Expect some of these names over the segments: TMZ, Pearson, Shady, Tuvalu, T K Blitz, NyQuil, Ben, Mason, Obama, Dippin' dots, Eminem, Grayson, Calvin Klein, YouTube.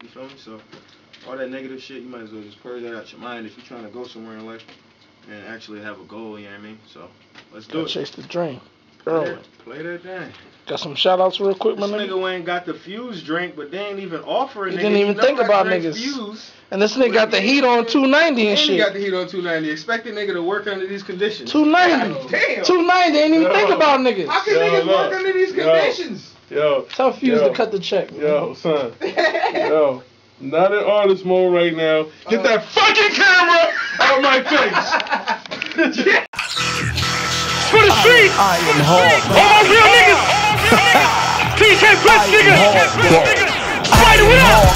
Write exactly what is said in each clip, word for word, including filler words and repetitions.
You feel me? So all that negative shit, you might as well just purge that out your mind if you're trying to go somewhere in life and actually have a goal, you know what I mean? So let's do it. Chase the dream. Play, play that thing. Got some shout outs real quick, my nigga. This nigga ain't got the Fuse drink, but they ain't even offering. He didn't even think about niggas. Fuse, and this nigga got the heat on two ninety and shit. He got the heat on two ninety. Expect a nigga to work under these conditions. two ninety. Damn. two ninety. Ain't even think about niggas. How can niggas work under these conditions? Yo. Tell Fuse to cut the check. Yo, son. Yo. Not in artist mode right now. Get that fucking camera out of my face. Yeah. For the street, I am hard. All real niggas, T K Blitz niggas, fight it up.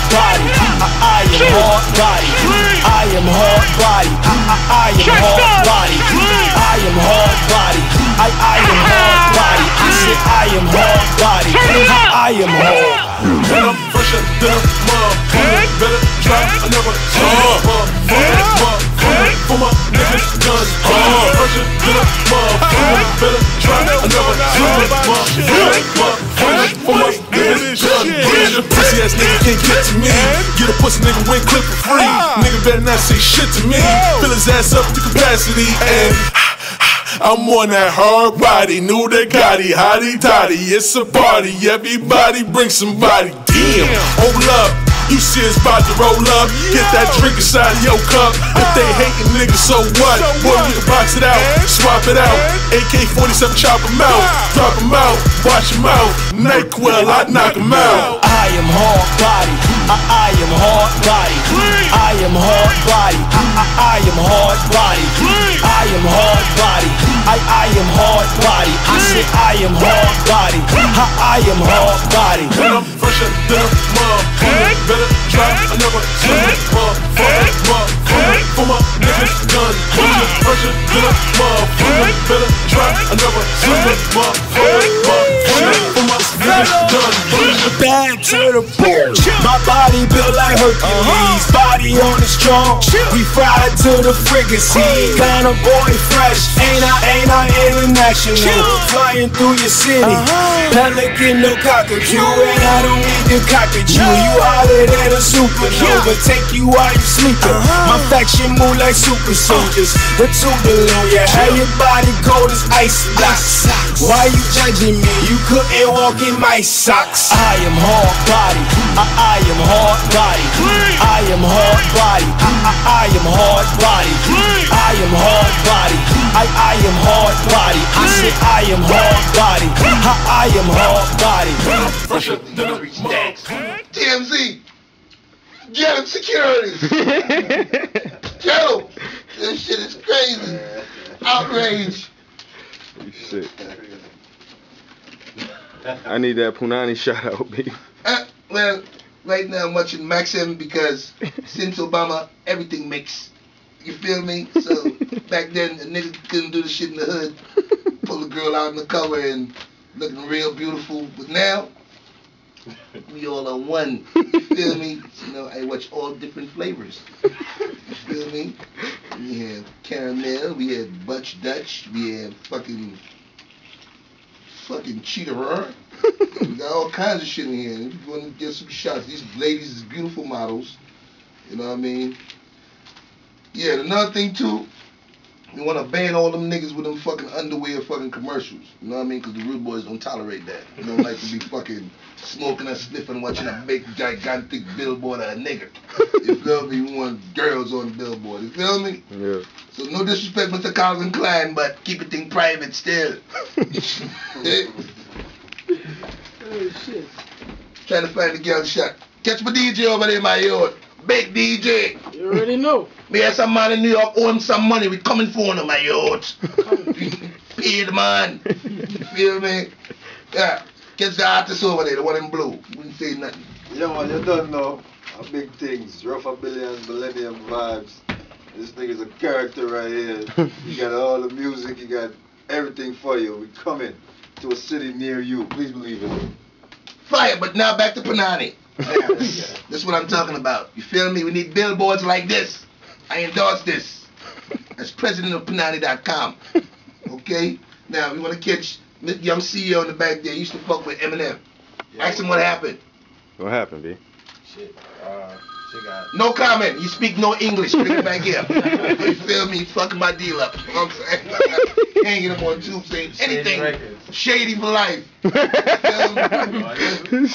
I am hard body. I am hard body. I am hard body. I am hard body. I I am hard body. I said I am hard body. I am hard. When I'm fresher than a motherfucker, better try another motherfucker. For my niggas guns, pressure to the motherfucker, better try another time, motherfucker. For my niggas guns, your pussy ass nigga can't get to me. Get a pussy nigga win clip for free. Nigga better not say shit to me. Fill his ass up to capacity and I'm on that hard body, new that Gotti, hotty toddy. It's a party, everybody bring somebody. Damn, hold up. You see it's about to roll up. Get that drink inside of your cup. If they hatin' niggas, so what? Boy, we can box it out, swap it out. A K forty-seven, chop them out, drop them out, watch them out. NyQuil, I knock them out. I am hard body. I am hard body. I am hard body. I am hard body. I am hard body. I I am hard body. I said I am hard body. I am hard body. When I'm fresher than a motherfucker, better try another time, motherfucker, motherfucker. For my niggas guns, fresher than a motherfucker, better try another time, motherfucker, motherfucker. For my niggas guns, back to the board. My body built like Hercules, body on the strong. We fried to the fricassee, kind of boy fresh. Ain't I, ain't I international? Flying through your city, pelican no cockatoo, and I don't need the cockatoo. You hotter than a supernova, take you out you sleeping. My faction move like super soldiers, the Tuvalu, yeah. How your body cold as ice blocks. Why you judging me? You couldn't walk in my socks. I am hard body. I, I am hard body. I am hard body. I, I am hard body. I am hard body. I, I am hard body. I said I am hard body. I, I am hard body. Fresher than a motherfucker. T M Z, get him security. Get him. This shit is crazy. Outrage. Shit. I need that Punani shout out, baby. Uh, well, right now I'm watching Maxim because since Obama, everything makes. You feel me? So back then, a nigga couldn't do the shit in the hood, pull a girl out in the cover and looking real beautiful. But now, we all are one. You feel me? So, you know, I watch all different flavors. You feel me? We have caramel, we have Butch Dutch, we have fucking. Fucking cheater. We got all kinds of shit in here. We're going to get some shots. These ladies is beautiful models. You know what I mean? Yeah, another thing too, we want to ban all them niggas with them fucking underwear fucking commercials. You know what I mean? Because the rude boys don't tolerate that. They don't like to be fucking smoking and sniffing, watching a big gigantic billboard of a nigga. You feel me? We want girls on the billboard. You feel me? Yeah. So no disrespect, Mister Calvin Klein, but keep it thing private still. Oh, shit. Trying to find a girl shot. Catch my D J over there, my yard. Big D J. You already know. Me and some man in New York own some money. We coming for him, my yard. Paid man. You feel me? Yeah. Catch the artist over there, the one in blue. Wouldn't say nothing. Yeah, man, you don't know. Big things. Rough a billion, millennium vibes. This nigga's a character right here. You got all the music, you got everything for you. We coming to a city near you. Please believe it. Fire, but now back to Panani. This is what I'm talking about. You feel me? We need billboards like this. I endorse this. As president of Panani dot com. Okay? Now, we want to catch young C E O in the back there. He used to fuck with Eminem. Yeah, Ask him what happened. What happened, B? shit. Uh, she got... No comment. You speak no English. Bring it back here. You feel me? Fuck my deal up. You know what I'm saying? Hanging him on tube saying anything. Shady for life. You feel me?